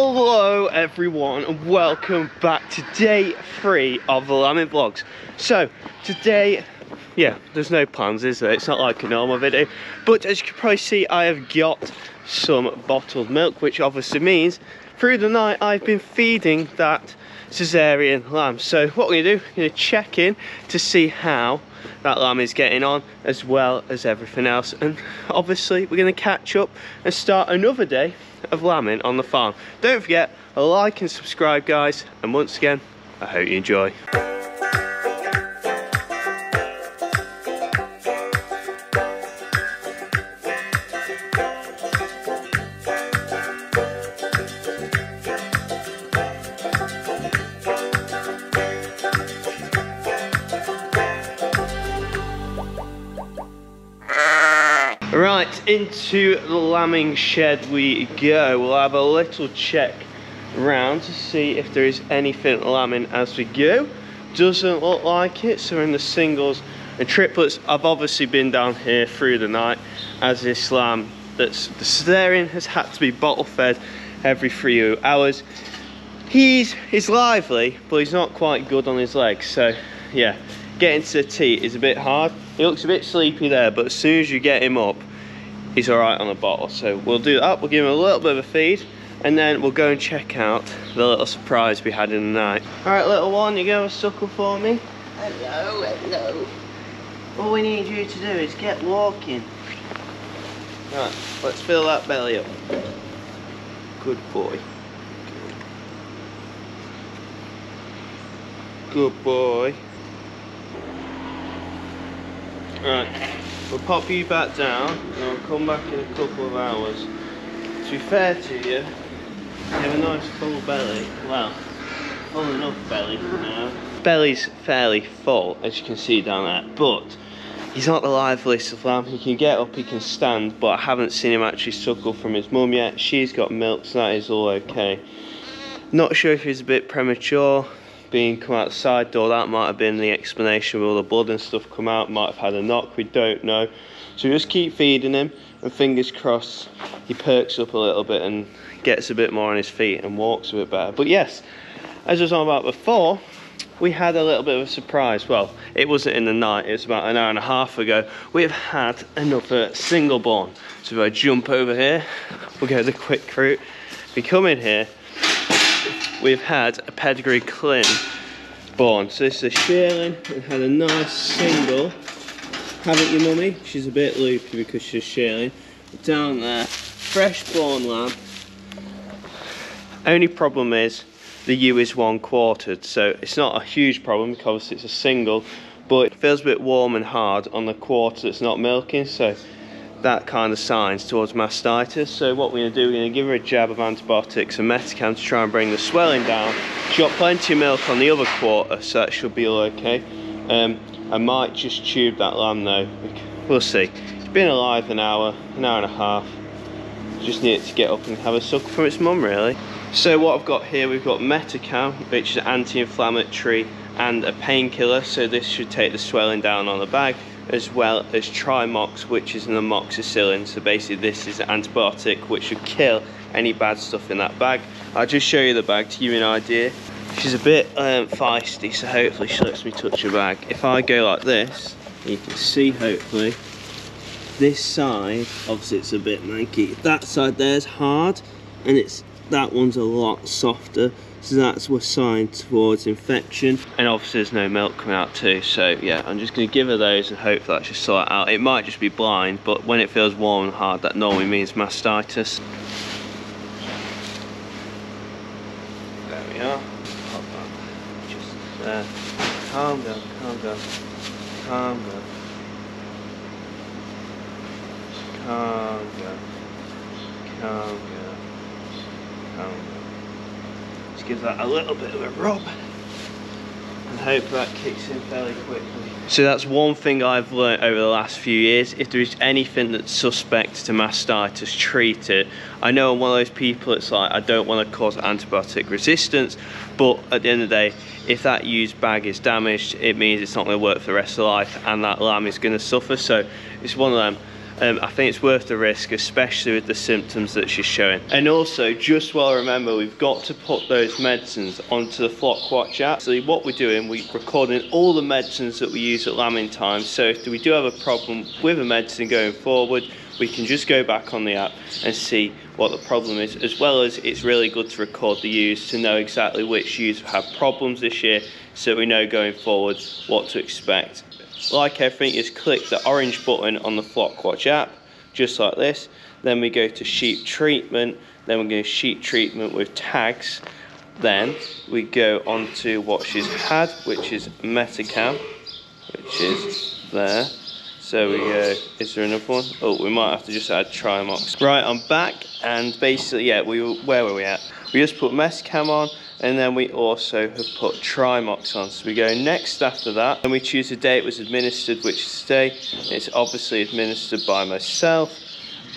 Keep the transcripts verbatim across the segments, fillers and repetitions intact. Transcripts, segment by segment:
Hello everyone and welcome back to day three of the lambing vlogs. So today, yeah, there's no plans, is there? It's not like a normal video, but as you can probably see I have got some bottled milk, which obviously means through the night I've been feeding that Caesarean lamb. So what we're going to do, we're going to check in to see how that lamb is getting on as well as everything else, and obviously we're going to catch up and start another day of lambing on the farm. Don't forget a like and subscribe guys, and once again I hope you enjoy. Right, into the lambing shed we go. We'll have a little check round to see if there is anything lambing as we go. Doesn't look like it, so in the singles and triplets. I've obviously been down here through the night, as this lamb that's the Caesarean has had to be bottle fed every three hours. He's, he's lively, but he's not quite good on his legs, so yeah, getting to the teat is a bit hard. He looks a bit sleepy there, but as soon as you get him up, he's all right on a bottle. So we'll do that, we'll give him a little bit of a feed, and then we'll go and check out the little surprise we had in the night. All right, little one, you go and suckle for me. Hello, hello. All we need you to do is get walking. All right, let's fill that belly up. Good boy. Good boy. Right, we'll pop you back down and we'll come back in a couple of hours. To be fair to you, you have a nice full belly. Well, full enough belly for now. Belly's fairly full, as you can see down there, but he's not the liveliest of lamb. He can get up, he can stand, but I haven't seen him actually suckle from his mum yet. She's got milk, so that is all okay. Not sure if he's a bit premature. Being come out the side door, that might have been the explanation. With all the blood and stuff come out, might have had a knock, we don't know. So we just keep feeding him, and fingers crossed he perks up a little bit and gets a bit more on his feet and walks a bit better. But yes, as I was on about before, we had a little bit of a surprise. Well, it wasn't in the night, it was about an hour and a half ago. We've had another single born. So if I jump over here, we'll go the quick route. If we come in here, we've had a pedigree Lleyn born. So this is a shearling, and had a nice single. Haven't you, mummy? She's a bit loopy because she's shearling. Down there, fresh born lamb. Only problem is the ewe is one quartered, so it's not a huge problem because it's a single, but it feels a bit warm and hard on the quarter that's not milking, so that kind of signs towards mastitis. So what we're going to do, we're going to give her a jab of antibiotics and Metacam to try and bring the swelling down. She's got plenty of milk on the other quarter, so that should be all okay. Um, I might just tube that lamb though. We'll see. It's been alive an hour, an hour and a half. Just need it to get up and have a suckle from its mum really. So what I've got here, we've got Metacam, which is an anti-inflammatory and a painkiller. So this should take the swelling down on the bag, as well as Trimox, which is an amoxicillin. So basically this is an antibiotic which should kill any bad stuff in that bag. I'll just show you the bag to give you an idea. She's a bit um, feisty, so hopefully she lets me touch her bag. If I go like this, you can see hopefully, this side, obviously it's a bit manky. That side there's hard, and it's that one's a lot softer. So that's a sign towards infection. And obviously there's no milk coming out too, so yeah, I'm just going to give her those and hope that she'll sort it out. It might just be blind, but when it feels warm and hard, that normally means mastitis. There we are. Pop that just there. Calm down, calm down, calm down. Calm down, calm down, calm down. Give that a little bit of a rub and hope that kicks in fairly quickly. So that's one thing I've learned over the last few years. If there is anything that's suspect to mastitis, treat it. I know I'm one of those people that's like, I don't want to cause antibiotic resistance, but at the end of the day, if that used bag is damaged, it means it's not going to work for the rest of life, and that lamb is going to suffer. So it's one of them. um, I think it's worth the risk, especially with the symptoms that she's showing. And also, just well remember, we've got to put those medicines onto the Flock Watch app. So what we're doing, we're recording all the medicines that we use at lambing time. So if we do have a problem with a medicine going forward, we can just go back on the app and see what the problem is, as well as it's really good to record the ewes to know exactly which ewes have problems this year, so we know going forward what to expect. Like everything, just click the orange button on the Flock Watch app, just like this. Then we go to sheep treatment, then we go sheep treatment with tags. Then we go on to what she's had, which is Metacam, which is there. So we go, is there another one? Oh, we might have to just add Trimox. Right, I'm back, and basically, yeah, we were, where were we at? We just put Metacam on, and then we also have put Trimox on. So we go next after that, and we choose the day it was administered, which is today. It's obviously administered by myself.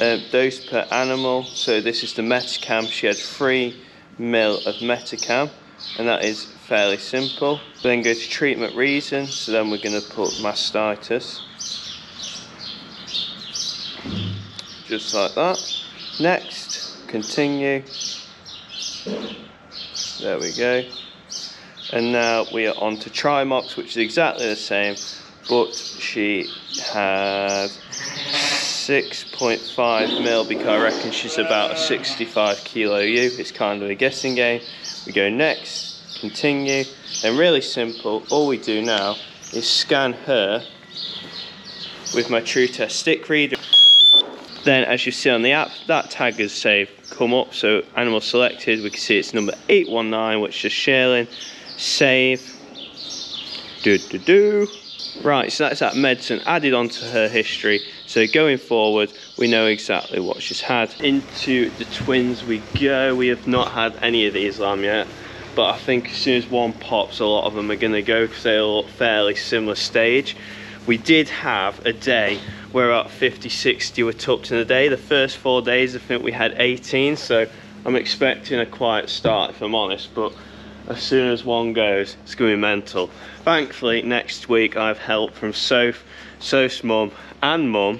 Uh, dose per animal, so this is the Metacam. She had three mils of Metacam, and that is fairly simple. Then go to treatment reason, so then we're going to put mastitis. Just like that. Next, continue. There we go. And now we are on to Trimox, which is exactly the same, but she had six point five mils because I reckon she's about a sixty-five kilo ewe. It's kind of a guessing game. We go next, continue, and really simple. All we do now is scan her with my TrueTest stick reader. Then, as you see on the app, that tag has saved, come up, so animal selected, we can see it's number eight one nine, which is Lleyn. Save. Do do do. Right, so that's that medicine added onto her history, so going forward we know exactly what she's had. Into the twins we go. We have not had any of these lamb yet, but I think as soon as one pops, a lot of them are going to go because they're all at fairly similar stage. We did have a day where at fifty sixty were tucked in a day. The first four days I think we had eighteen, so I'm expecting a quiet start if I'm honest, but as soon as one goes it's going to be mental. Thankfully next week I have help from Soph, Soph's mum and mum,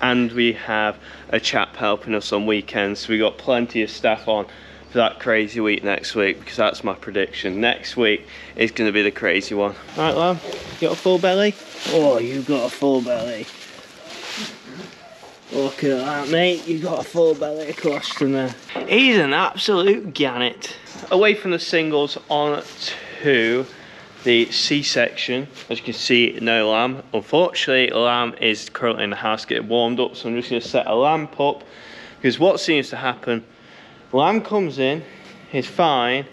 and we have a chap helping us on weekends, so we got plenty of staff on for that crazy week next week, because that's my prediction. Next week is going to be the crazy one. Right, lamb, you got a full belly? Oh, you got a full belly. Look at that, mate, you got a full belly across from there. He's an absolute gannet. Away from the singles, on to the C-section. As you can see, no lamb. Unfortunately, lamb is currently in the house getting warmed up, so I'm just going to set a lamp up, because what seems to happen, lamb comes in, he's fine,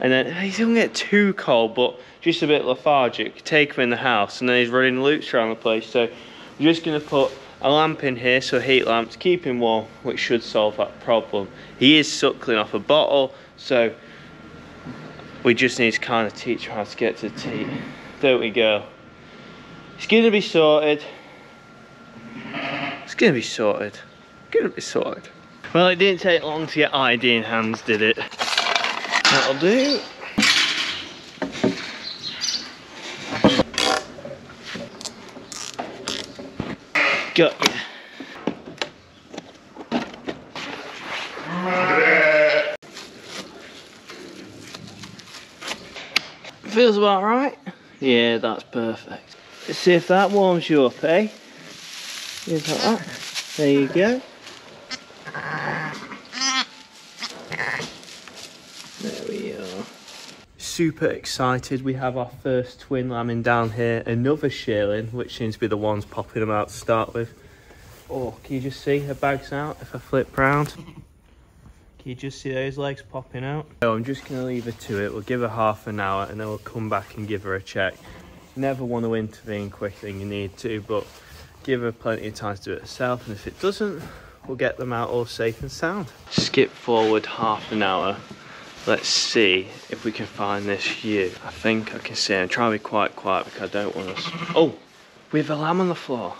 and then he doesn't get too cold, but just a bit lethargic. Take him in the house, and then he's running loops around the place, so I'm just going to put a lamp in here, so heat lamps, keep him warm, which should solve that problem. He is suckling off a bottle, so we just need to kind of teach him how to get to the teat. There we go. It's going to be sorted. It's going to be sorted. It's going to be sorted. Well, it didn't take long to get I D in hands, did it? That'll do. Got you. Feels about right. Yeah, that's perfect. Let's see if that warms you up, eh? Like that. There you go. There we are. Super excited. We have our first twin lambing down here, another shearling, which seems to be the ones popping them out to start with. Oh, can you just see her bag's out? If I flip round, can you just see those legs popping out? So I'm just going to leave her to it. We'll give her half an hour and then we'll come back and give her a check. Never want to intervene quicker than you need to, but give her plenty of time to do it herself, and if it doesn't, we'll get them out all safe and sound. Skip forward half an hour. Let's see if we can find this ewe. I think I can see him. Try to be quite quiet because I don't want us. Oh, we have a lamb on the floor.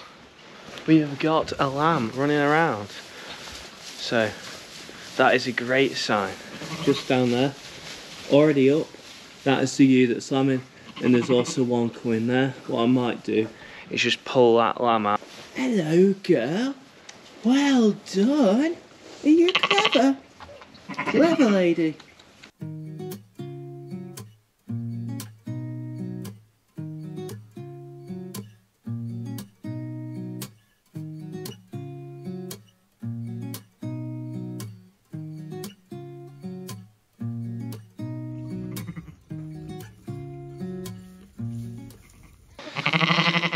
We have got a lamb running around. So that is a great sign. Just down there, already up. That is the ewe that's lambing, and there's also one coming there. What I might do is just pull that lamb out. Hello, girl. Well done. You're clever. Clever lady.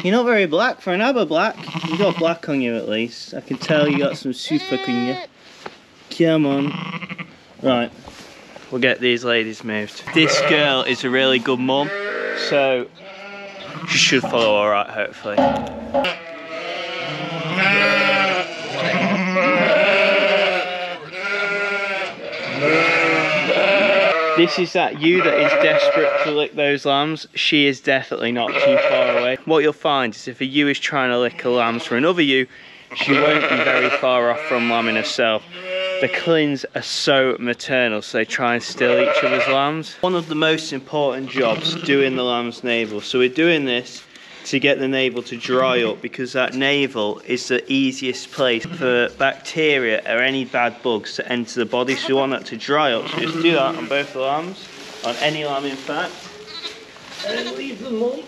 You're not very black for an ABBA Black. You got black on you at least. I can tell you got some Suffolk on you. Come on. Right, we'll get these ladies moved. This girl is a really good mum, so she should follow alright, hopefully. This is that ewe that is desperate to lick those lambs. She is definitely not too far away. What you'll find is if a ewe is trying to lick her lambs for another ewe, she won't be very far off from lambing herself. The clins are so maternal, so they try and steal each other's lambs. One of the most important jobs, doing the lamb's navel. So we're doing this to get the navel to dry up, because that navel is the easiest place for bacteria or any bad bugs to enter the body, so you want that to dry up. So just do that on both the lambs, on any lamb in fact, and then leave them all.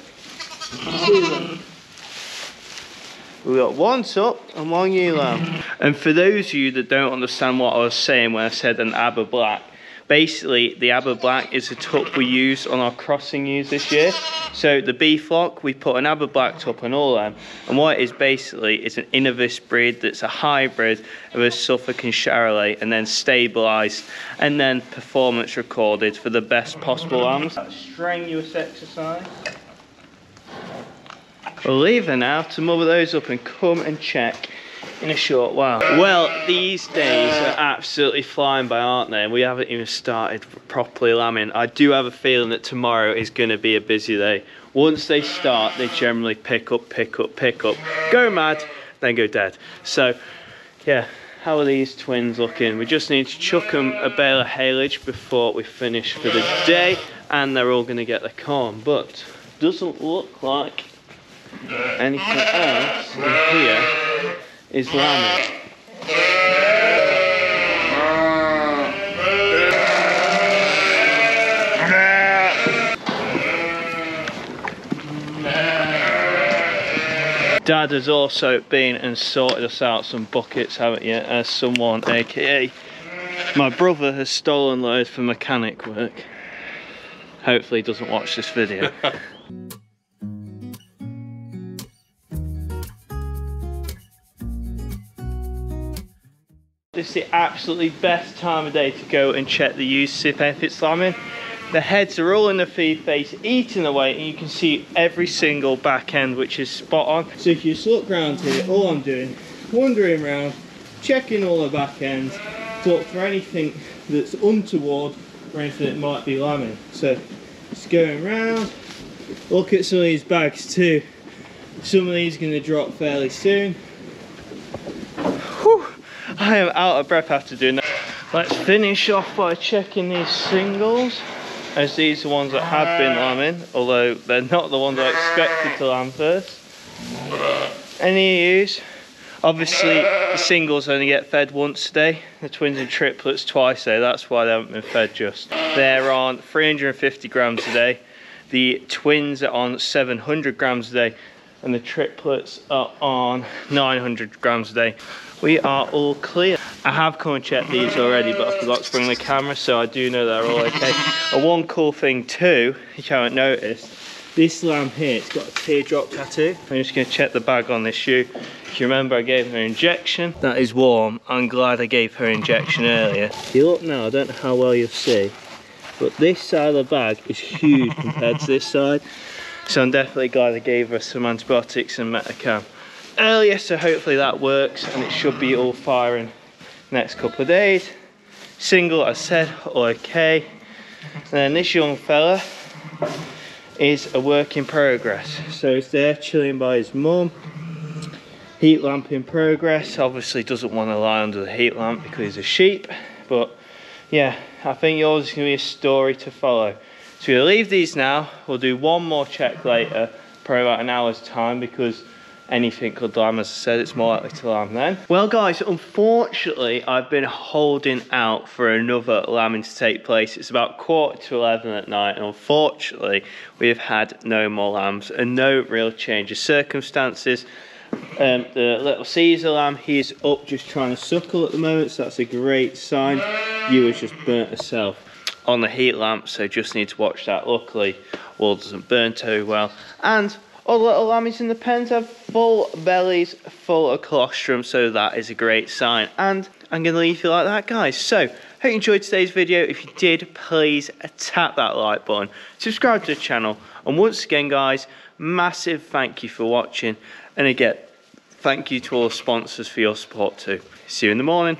We've got one tup and one ewe lamb. And for those of you that don't understand what I was saying when I said an ABBA Black, basically, the ABBA Black is a tup we use on our crossing ewes this year. So the B flock, we put an ABBA Black tup on all them. And what it is basically is an Innovis breed that's a hybrid of a Suffolk and Charolais, and then stabilised and then performance recorded for the best possible lambs. That's strenuous exercise. We'll leave her now to mother those up and come and check in a short while. Well, these days are absolutely flying by, aren't they? We haven't even started properly lambing. I do have a feeling that tomorrow is going to be a busy day. Once they start, they generally pick up, pick up, pick up, go mad, then go dead. So, yeah, how are these twins looking? We just need to chuck them a bale of haylage before we finish for the day, and they're all going to get their corn. But doesn't look like anything else in here is lambing. Dad has also been and sorted us out some buckets, haven't you? As someone, aka my brother, has stolen loads for mechanic work. Hopefully he doesn't watch this video. This is the absolutely best time of day to go and check the ewes, see if it's lambing. The heads are all in the feed face, eating away, and you can see every single back end, which is spot on. So if you just look round here, all I'm doing, wandering around, checking all the back ends, look for anything that's untoward or anything that might be lambing. So just going round, look at some of these bags too. Some of these are going to drop fairly soon. I am out of breath after doing that. Let's finish off by checking these singles, as these are the ones that have been lambing, although they're not the ones I expected to lamb first. Any ewes? Obviously, the singles only get fed once a day, the twins and triplets twice a day, that's why they haven't been fed just. They're on three hundred fifty grams a day, the twins are on seven hundred grams a day, and the triplets are on nine hundred grams a day. We are all clear. I have come and checked these already, but I forgot to bring the camera, so I do know they're all okay. And one cool thing too, you haven't noticed, this lamb here, it's got a teardrop tattoo. I'm just gonna check the bag on this shoe. If you remember, I gave her an injection. That is warm. I'm glad I gave her an injection earlier. You look now, I don't know how well you'll see, but this side of the bag is huge compared to this side. So I'm definitely glad I gave her some antibiotics and Metacam earlier, so hopefully that works and it should be all firing next couple of days. Single, I said, all okay. And then this young fella is a work in progress. So he's there chilling by his mum. Heat lamp in progress. Obviously doesn't want to lie under the heat lamp because he's a sheep. But yeah, I think yours is going to be a story to follow. So we'll leave these now. We'll do one more check later, probably about an hour's time, because anything could alarm. As I said, it's more likely to alarm then. Well guys, unfortunately I've been holding out for another alarming to take place. It's about quarter to eleven at night, and unfortunately we've had no more alarms and no real change of circumstances. Um, the little Caesar lamb, he's up just trying to suckle at the moment, so that's a great sign. You has just burnt herself on the heat lamp, so just need to watch that. Luckily, wool doesn't burn too well. And all the little lammies in the pens have full bellies, full of colostrum, so that is a great sign. And I'm going to leave you like that, guys. So, hope you enjoyed today's video. If you did, please tap that like button, subscribe to the channel, and once again, guys, massive thank you for watching. And again, thank you to all sponsors for your support too. See you in the morning.